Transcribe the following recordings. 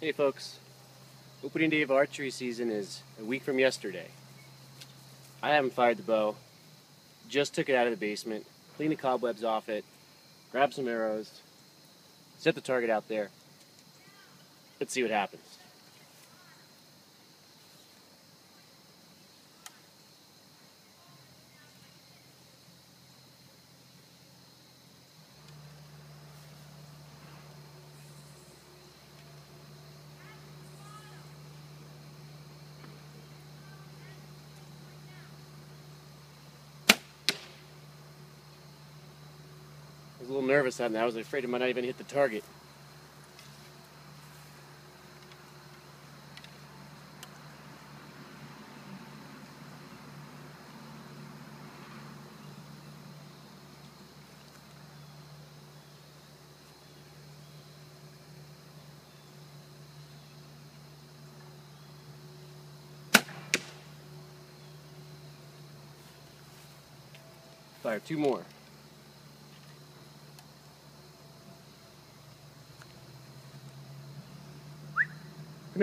Hey folks, opening day of archery season is a week from yesterday. I haven't fired the bow, just took it out of the basement, cleaned the cobwebs off it, grabbed some arrows, set the target out there. Let's see what happens. I was a little nervous on that. I was afraid it might not even hit the target. Fire two more. Come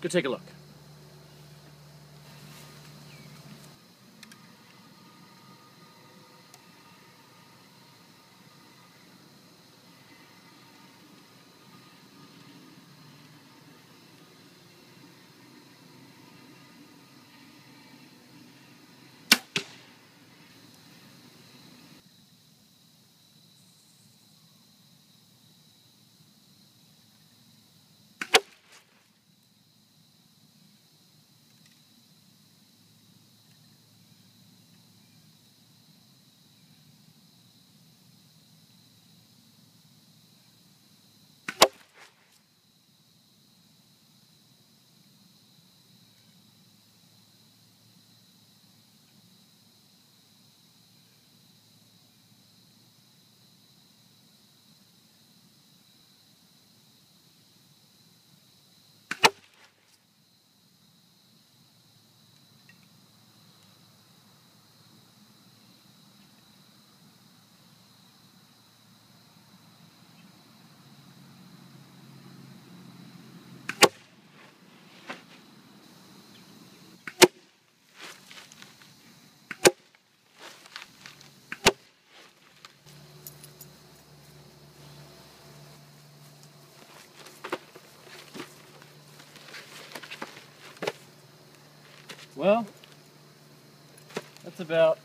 Go take a look. Well, that's about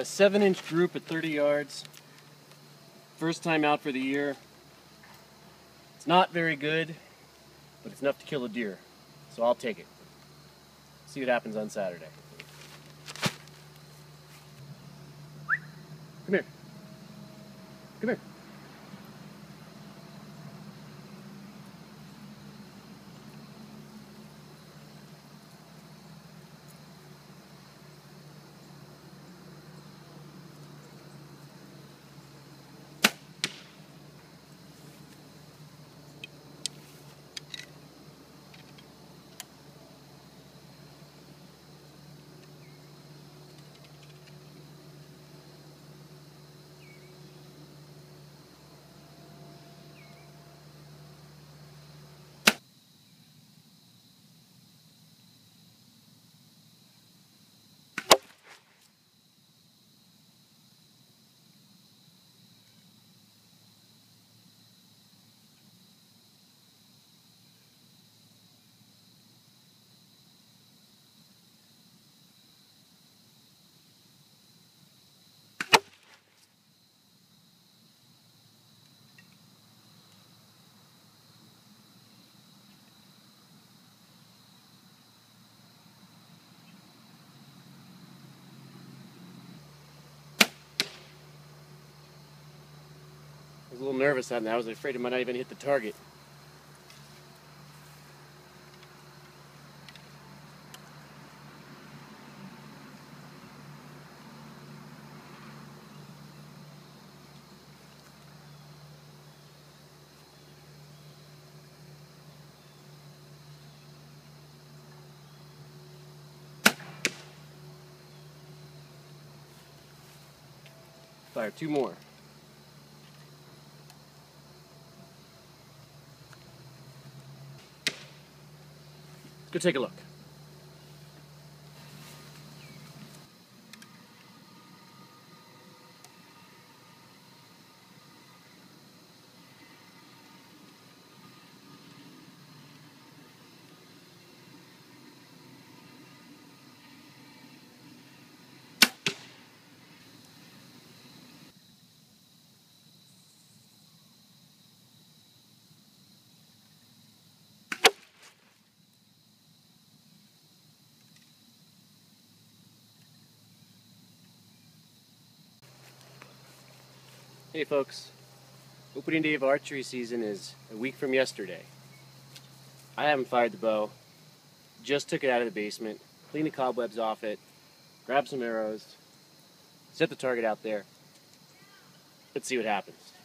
a 7-inch group at 30 yards. First time out for the year. It's not very good, but it's enough to kill a deer, so I'll take it. See what happens on Saturday. Come here. Come here. was a little nervous on that. I was afraid it might not even hit the target. Fire two more. Let's go take a look. Hey folks, opening day of archery season is a week from yesterday. I haven't fired the bow, just took it out of the basement, cleaned the cobwebs off it, grabbed some arrows, set the target out there. Let's see what happens.